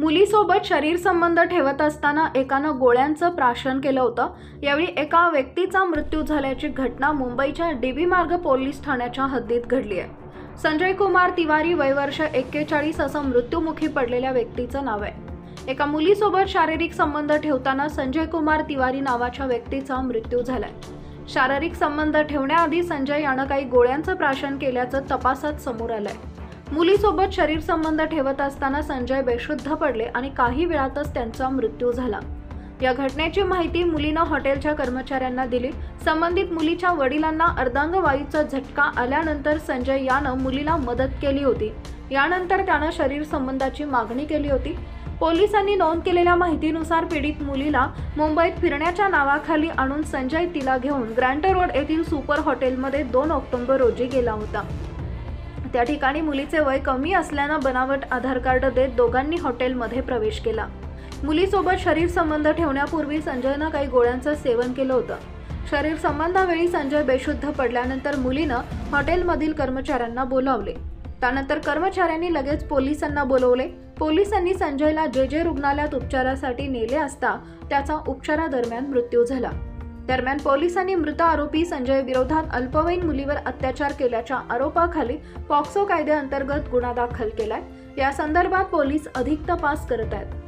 मुलीसोबत शरीर संबंध ठेवत असताना एकानं गोळ्यांचं प्राशन केलं होतं। यावेळी एका व्यक्तीचा मृत्यू झाल्याची घटना मुंबईच्या डीबी मार्ग पोलीस ठाण्याच्या हद्दीत घडली आहे। संजय कुमार तिवारी वय वर्ष 41 असं मृत्यूमुखी पडलेल्या व्यक्तीचं नाव आहे। एका मुलीसोबत शारीरिक संबंध ठेवताना संजय कुमार तिवारी नावाच्या व्यक्तीचा मृत्यू झाला। शारीरिक संबंध ठेवण्याआधी संजय यानं काही गोळ्यांचं प्राशन केल्याचं तपासात समोर आलंय। मुलीसोबत शरीर संबंध ठेवत असताना संजय बेशुद्ध पडले आणि काही वेळातच त्यांचा मृत्यू झाला। या घटनेची माहिती मुलीने हॉटेलच्या कर्मचाऱ्यांना दिली। संबंधित मुलीच्या वडिलांना अर्धांगवायूचा झटका आल्यानंतर संजय यानं मुलीला मदत केली होती। यानंतर त्यानं शरीर संबंधाची मागणी केली होती। पोलिसांनी नोंद केलेल्या माहितीनुसार पीडित मुलीला मुंबईत फिरण्याच्या नावाखाली आणून संजय तिला घेऊन ग्रँट रोड येथील सुपर हॉटेलमध्ये 2 ऑक्टोबर रोजी गेला होता। त्या ठिकाणी मुलीचे वय कमी असल्याने बनावट आधार कार्ड देत दोघांनी हॉटेलमध्ये प्रवेश केला। मुलीसोबत शरीर संबंध ठेवण्यापूर्वी संजयनं काही गोळ्यांचं सेवन केलं होतं। शरीर संबंधावेळी संजय बेशुद्ध पडल्यानंतर मुलीनं हॉटेलमधील कर्मचाऱ्यांना बोलावले। त्यानंतर कर्मचाऱ्यांनी लगेच पोलिसांना बोलवले। पोलिसांनी संजयला जे जे रुग्णालयात उपचारासाठी नेले असता त्याचा उपचारादरम्यान मृत्यू झाला। दरम्यान पोलिसांनी मृत आरोपी संजय विरोधात अल्पवयीन मुलीवर अत्याचार केल्याच्या आरोपाखाली पॉक्सो कायद्याअंतर्गत गुन्हा दाखल केलाय। या संदर्भात पोलीस अधिक तपास करत आहेत।